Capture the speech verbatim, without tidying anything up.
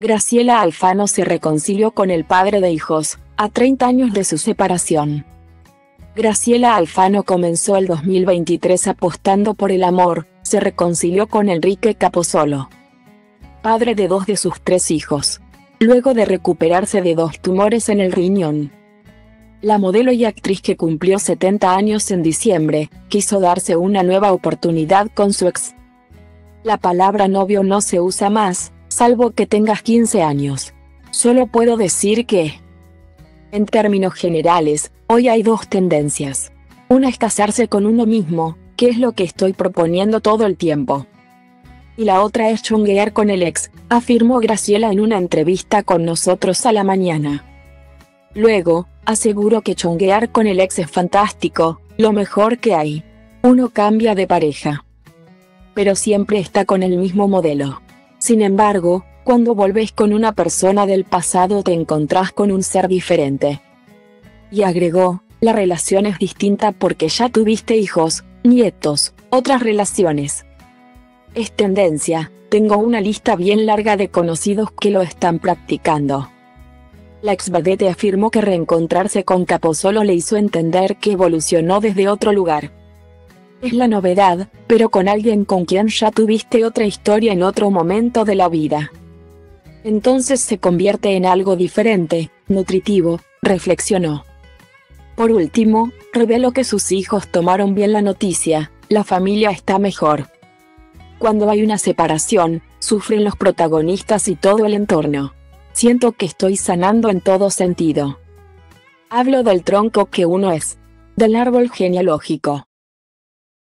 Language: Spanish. Graciela Alfano se reconcilió con el padre de hijos, a treinta años de su separación. Graciela Alfano comenzó el dos mil veintitrés apostando por el amor, se reconcilió con Enrique Capozzolo, padre de dos de sus tres hijos, luego de recuperarse de dos tumores en el riñón. La modelo y actriz que cumplió setenta años en diciembre, quiso darse una nueva oportunidad con su ex. La palabra novio no se usa más, salvo que tengas quince años. Solo puedo decir que, en términos generales, hoy hay dos tendencias. Una es casarse con uno mismo, que es lo que estoy proponiendo todo el tiempo. Y la otra es chonguear con el ex, afirmó Graciela en una entrevista con Nosotros a la Mañana. Luego, aseguró que chonguear con el ex es fantástico, lo mejor que hay. Uno cambia de pareja, pero siempre está con el mismo modelo. Sin embargo, cuando volvés con una persona del pasado te encontrás con un ser diferente. Y agregó, la relación es distinta porque ya tuviste hijos, nietos, otras relaciones. Es tendencia, tengo una lista bien larga de conocidos que lo están practicando. La exvedette afirmó que reencontrarse con Capozzolo le hizo entender que evolucionó desde otro lugar. Es la novedad, pero con alguien con quien ya tuviste otra historia en otro momento de la vida. Entonces se convierte en algo diferente, nutritivo, reflexionó. Por último, reveló que sus hijos tomaron bien la noticia, la familia está mejor. Cuando hay una separación, sufren los protagonistas y todo el entorno. Siento que estoy sanando en todo sentido. Hablo del tronco que uno es, del árbol genealógico.